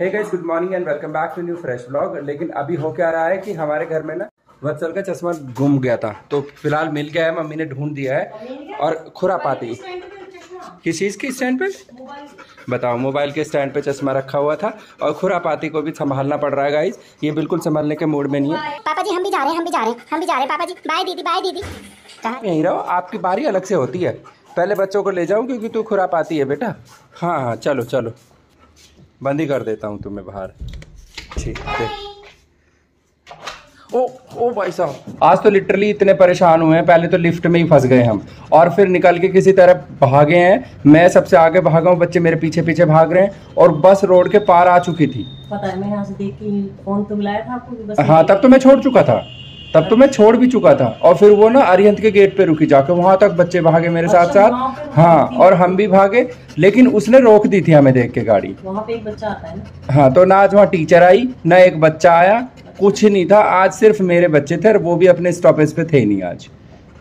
Hey guys, good morning and welcome back to new fresh blog. लेकिन अभी हो क्या रहा है कि हमारे घर में ना वत्सल का चश्मा गुम गया था, तो फिलहाल मिल गया है, मम्मी ने ढूंढ दिया है। और खुरापाती किस चीज़ की स्टैंड पे बताओ, मोबाइल के स्टैंड पे चश्मा रखा हुआ था और खुरापाती को भी संभालना पड़ रहा है। गाइस ये बिल्कुल संभालने के मूड में नहीं है। पापा जी हम भी जा रहे हैं पापा जी, बाय दीदी। यहीं रहो, आपकी बारी अलग से होती है। पहले बच्चों को ले जाऊँ क्योंकि तू खुरापाती है बेटा। हाँ चलो बंद ही कर देता हूँ तुम्हें बाहर, ठीक है। ओ भाई साहब, आज तो लिटरली इतने परेशान हुए हैं। पहले तो लिफ्ट में ही फंस गए हम और फिर निकल के किसी तरह भागे हैं। मैं सबसे आगे भागा हूँ, बच्चे मेरे पीछे भाग रहे हैं और बस रोड के पार आ चुकी थी। पता है, मैं यहाँ से देखी, फोन तो बुलाया था आपको। हाँ, तब तो मैं छोड़ चुका था, तब तो मैं छोड़ भी चुका था। और फिर वो ना अरिहंत के गेट पे रुकी जाके, वहाँ तक बच्चे भागे मेरे साथ। हाँ, और हम भी भागे, लेकिन उसने रोक दी थी हमें देख के गाड़ी। वहाँ पे एक बच्चा आता है ना। हाँ, तो ना आज वहाँ टीचर आई, ना एक बच्चा आया, कुछ नहीं था। आज सिर्फ मेरे बच्चे थे और वो भी अपने स्टॉपेज पे थे नहीं आज।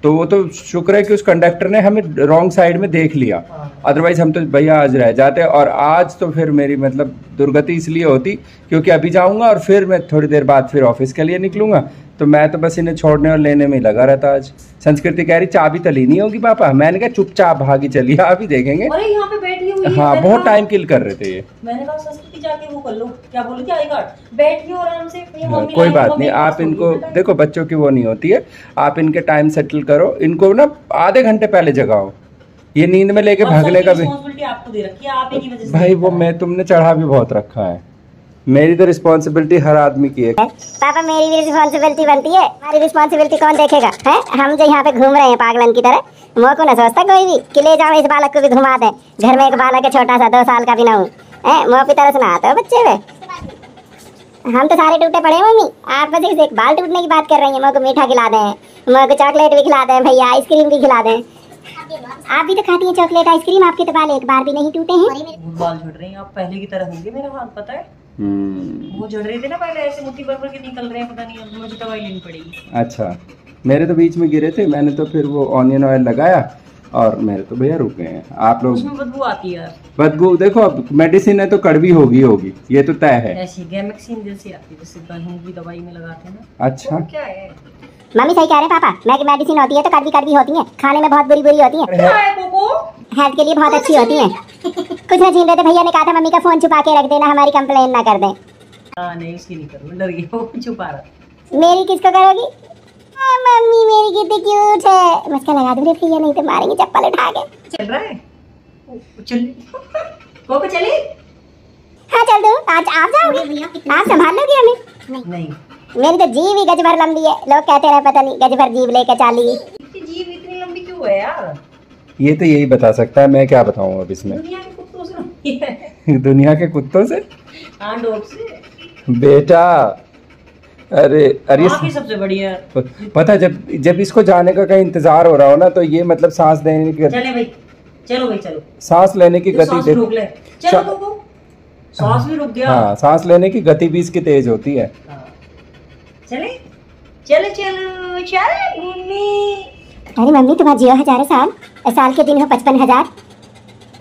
तो वो तो शुक्र है कि उस कंडक्टर ने हमें रॉन्ग साइड में देख लिया, अदरवाइज हम तो भैया आज रह जाते। और आज तो फिर मेरी मतलब दुर्गति इसलिए होती क्योंकि अभी जाऊँगा और फिर मैं थोड़ी देर बाद फिर ऑफिस के लिए निकलूँगा, तो मैं तो बस इन्हें छोड़ने और लेने में लगा रहता। आज संस्कृति कह रही चाबी तली नहीं होगी पापा, मैंने कहा चुपचाप भागी चली, अभी देखेंगे। अरे यहाँ पे बैठी हुई, हाँ बहुत टाइम किल कर रहे थे ये। मैंने कहा संस्कृति जाके वो कर लो, क्या बोल क्या बैठी हो आराम से। कोई बात नहीं, आप इनको देखो, बच्चों की वो नहीं होती है, आप इनके टाइम सेटल करो। इनको ना आधे घंटे पहले जगाओ, ये नींद में लेके भागने का भी भाई वो मैं तुमने चढ़ा भी बहुत रखा है। मेरी तो रिस्पॉन्सिबिलिटी हर आदमी की है पापा, मेरी भी रिस्पॉन्सिबिलिटी बनती है। हमारी रिस्पॉन्सिबिलिटी कौन देखेगा है? हम जो यहाँ पे घूम रहे हैं पागलन की तरह, वो को न सोचता कोई भी कि ले जाओ इस बालक को भी घुमा दें। घर में एक बालक है छोटा सा, 2 साल का भी ना हूँ, वो की तरह से ना आता है बच्चे में। हम तो सारे टूटे पड़े हैं मम्मी, आप बस एक बाल टूटने की बात कर रही है। मो को मीठा खिला दें, मो को चॉकलेट भी खिला दें भैया, आइसक्रीम भी खिला दें। आप भी तो खाती हैं चॉकलेट आइसक्रीम, आपके तो बाल एक बार भी नहीं टूटे हैं। बाल झड़ रहे हैं आप पहले की तरह होंगे, मेरा हाथ पता है। वो झड़ रहे थे ना पहले, ऐसे मुट्ठी भर-भर के निकल रहे हैं, पता नहीं मुझे दवाई लेनी पड़ेगी। अच्छा, मेरे तो बीच में गिरे थे, मैंने तो फिर वो ऑनियन ऑयल लगाया और मेरे तो भैया रुक गए हैं। आप लोग उसमें बदबू आती है, बदबू देखो, अब मेडिसिन है तो कड़वी होगी, ये तो तय है। ऐसी गैमेक्सिन जैसी आती है, जैसे गहूं की दवाई में लगाते हैं ना। अच्छा क्या है मम्मी, सही कह रहे हैं पापा, मैं मेडिसिन होती है तो कड़वी होती है, खाने में बहुत बुरी होती है, हेल्थ के लिए बहुत अच्छी होती है। कुछ ना झील रहे थे, भैया ने कहा था मम्मी का फोन छुपा के रख देना, हमारी कंप्लेन ना कर दें। नहीं उसकी नहीं करूँ, डर गई वो छुपा रहा। मेरी किसको करोगी? मम्मी मेरी कितनी क्यूट है, मस्का लगा दूँ भैया, नहीं तो मारेंगे चप्पल उठा के। चल रहा है चल, वो को चली। हाँ चल दूँ, आज आप जाओगी, आप संभाल लोगी हमें? नहीं, मेरी तो जीभ ही गज भर लंबी है, लोग कहते रहे पता नहीं गज भर जीभ लेके चाली। जीभ इतनी लंबी क्यों है यार? ये तो यही बता सकता है, मैं क्या बताऊँ अब इसमें। दुनिया के कुत्तों से, बेटा। अरे ये सबसे बढ़िया पता है, जब इसको जाने का कहीं इंतजार हो रहा हो ना, तो ये मतलब सांस लेने की चलो सांस लेने की गति सांस लेने की गति भी इसकी तेज होती है। अरे मम्मी तुम्हारा जियो 1000 साल के दिन हो 55,000,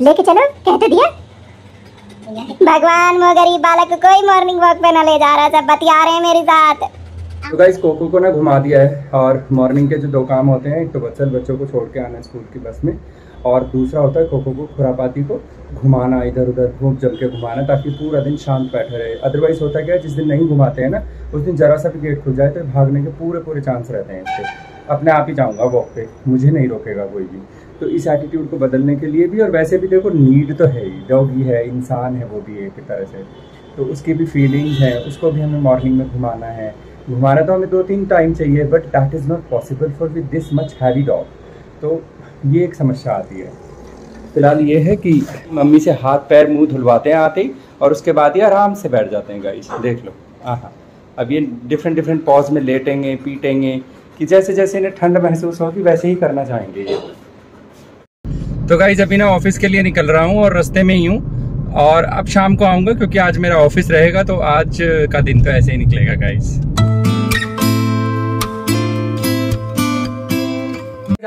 लेके चलो कहते दिया। भगवान वो गरीब बालक को कोई मॉर्निंग वॉक पे ना ले जा रहा, सब बतिया रहे हैं मेरे साथ। तो गाइस कोको को ना घुमा दिया है, और मॉर्निंग के जो 2 काम होते हैं, एक तो बच्चों को छोड़ के आना स्कूल की बस में, और दूसरा होता है कोको को खुरापाती को घुमाना, इधर उधर घूम जम के घुमाना, ताकि पूरा दिन शांत बैठे रहे। अदरवाइज होता क्या है, जिस दिन नहीं घुमाते हैं ना, उस दिन जरा सा भी गेट खुल जाए तो भागने के पूरे चांस रहते हैं इसके। अपने आप ही जाऊँगा वॉक पे, मुझे नहीं रोकेगा कोई भी। तो इस एटीट्यूड को बदलने के लिए भी, और वैसे भी देखो नीड तो है ही, डॉग ही है, इंसान है वो भी एक तरह से, तो उसकी भी फीलिंग्स हैं, उसको भी हमें मॉर्निंग में घुमाना है। घुमाना तो हमें 2-3 टाइम चाहिए, but that is not possible for with this much heavy dog, तो ये एक समस्या आती है। फिलहाल ये है कि मम्मी से हाथ पैर मुंह धुलवाते हैं आते ही, और उसके बाद ये आराम से बैठ जाते हैं। गाइस देख लो, आहा, अब ये डिफरेंट पॉज में लेटेंगे पीटेंगे कि जैसे जैसे इन्हें ठंड महसूस होगी वैसे ही करना चाहेंगे ये। तो गाइस अभी ना ऑफिस के लिए निकल रहा हूँ और रास्ते में ही हूँ, और अब शाम को आऊँगा क्योंकि आज मेरा ऑफिस रहेगा, तो आज का दिन तो ऐसे ही निकलेगा गाइस।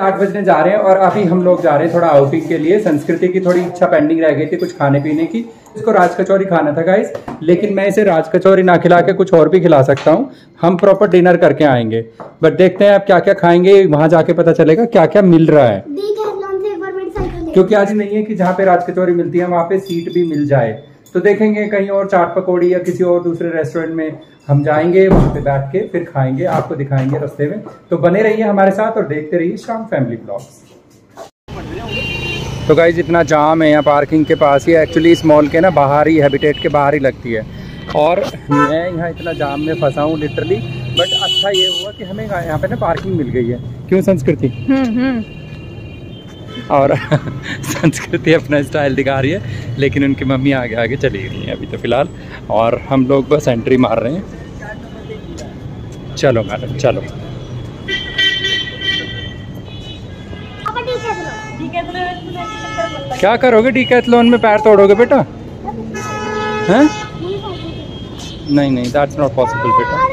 8 बजने जा रहे हैं और अभी हम लोग जा रहे हैं थोड़ा आउटिंग के लिए। संस्कृति की थोड़ी इच्छा पेंडिंग रह गई थी कुछ खाने पीने की, इसको राज कचौरी खाना था गाइस, लेकिन मैं इसे राज कचौरी ना खिला के कुछ और भी खिला सकता हूँ। हम प्रॉपर डिनर करके आएंगे, बट देखते हैं आप क्या क्या खाएंगे, वहाँ जाके पता चलेगा क्या क्या मिल रहा है। क्योंकि आज नहीं है कि जहाँ पे राज कचौरी मिलती है वहाँ पे सीट भी मिल जाए, तो देखेंगे कहीं और चाट पकौड़ी या किसी और दूसरे रेस्टोरेंट में हम जाएंगे, वहाँ पे बैठ के फिर खाएंगे, आपको दिखाएंगे रास्ते में। तो बने रहिए हमारे साथ और देखते रहिए शाम फैमिली ब्लॉग्स। तो गाइज इतना जाम है यहाँ पार्किंग के पास ही, एक्चुअली इस मॉल के ना बाहर ही, हैबिटेट के बाहर ही लगती है, और मैं यहाँ इतना जाम में फंसा हूँ लिटरली। बट अच्छा ये हुआ कि हमें यहाँ पे ना पार्किंग मिल गई है, क्यों संस्कृति? और संस्कृति अपना स्टाइल दिखा रही है, लेकिन उनकी मम्मी आगे आगे चली रही है अभी तो फ़िलहाल, और हम लोग बस एंट्री मार रहे हैं। चलो मैडम चलो, क्या करोगे डीकैथलॉन में, पैर तोड़ोगे बेटा? हैं? नहीं नहीं, दैट्स नॉट पॉसिबल बेटा,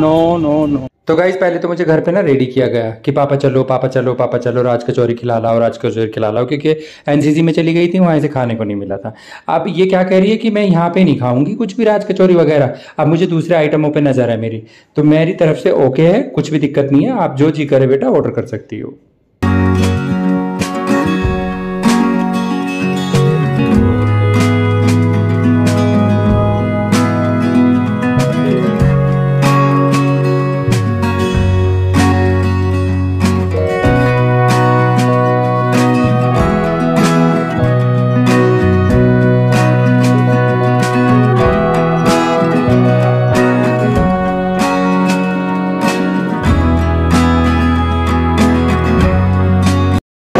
नो नो नो। तो गाइज पहले तो मुझे घर पे ना रेडी किया गया कि पापा चलो पापा चलो पापा चलो, राज कचौरी खिला लाओ राज कचौरी खिला लाओ, क्योंकि एनसीसी में चली गई थी, वहाँ से खाने को नहीं मिला था। अब ये क्या कह रही है कि मैं यहाँ पे नहीं खाऊंगी कुछ भी राज कचौरी वगैरह, अब मुझे दूसरे आइटमों पे नजर है मेरी, तो मेरी तरफ से ओके है, कुछ भी दिक्कत नहीं है, आप जो जी करे बेटा ऑर्डर कर सकती हो।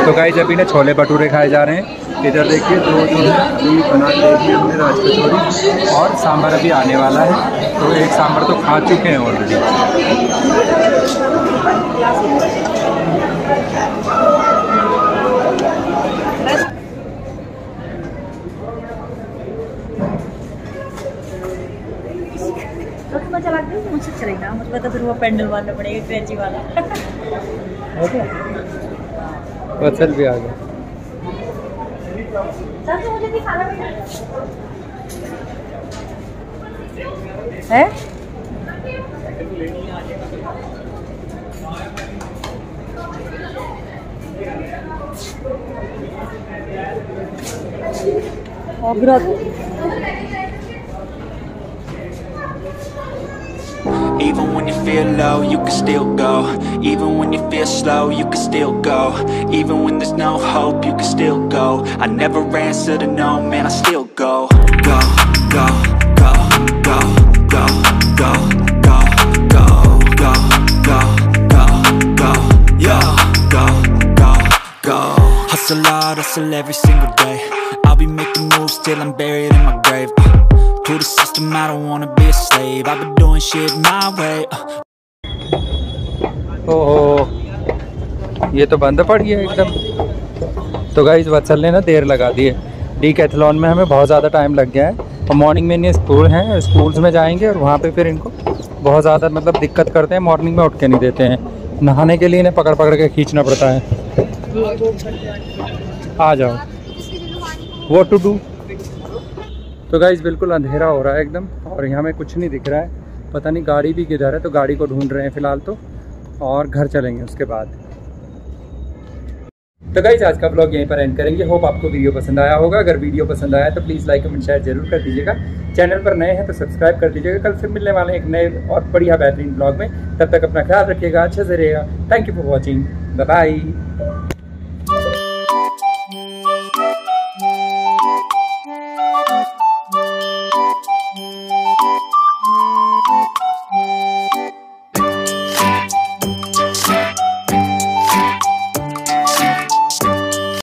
तो गाइस अभी ना छोले भटूरे खाए जा रहे हैं, इधर देखिए दो जो है बना देखिए हमने राज कचौरी, और सांभर अभी आने वाला है, तो एक सांभर तो खा चुके हैं ऑलरेडी। वत्सल भी आ गया। है? Even when you feel low, you can still go. Even when you feel slow, you can still go. Even when there's no hope, you can still go. I never answer to no, man, I still go. Go, go, go, go, go, go, go, go, go, go, go, go, yo, go, go, go. Hustle hard, hustle every single day. I'll be making moves till I'm buried in my grave. To the system, I don't wanna be a slave. I've been doing shit my way. ये तो बंद पड़ गया एकदम। तो guys वत्सल ने ना देर लगा दी है, डीकैथलॉन में हमें बहुत ज़्यादा टाइम लग गया है, और मॉर्निंग में इन्हें स्कूल हैं, स्कूल्स में जाएंगे और वहाँ पे फिर इनको बहुत ज़्यादा मतलब दिक्कत करते हैं, मॉर्निंग में उठ के नहीं देते हैं, नहाने के लिए इन्हें पकड़ पकड़ के खींचना पड़ता है। आ जाओ, व्हाट टू डू। तो गाइस बिल्कुल अंधेरा हो रहा है एकदम, और यहाँ में कुछ नहीं दिख रहा है, पता नहीं गाड़ी भी किधर है, तो गाड़ी को ढूंढ रहे हैं फ़िलहाल तो, और घर चलेंगे उसके बाद। तो गाइस आज का ब्लॉग यहीं पर एंड करेंगे, होप आपको वीडियो पसंद आया होगा। अगर वीडियो पसंद आया तो प्लीज़ लाइक कमेंट शेयर जरूर कर दीजिएगा, चैनल पर नए हैं तो सब्सक्राइब कर दीजिएगा। कल फिर मिलने वाले एक नए और बढ़िया बेहतरीन ब्लॉग में, तब तक अपना ख्याल रखिएगा, अच्छे से रहिएगा। Thank you for watching, bye bye.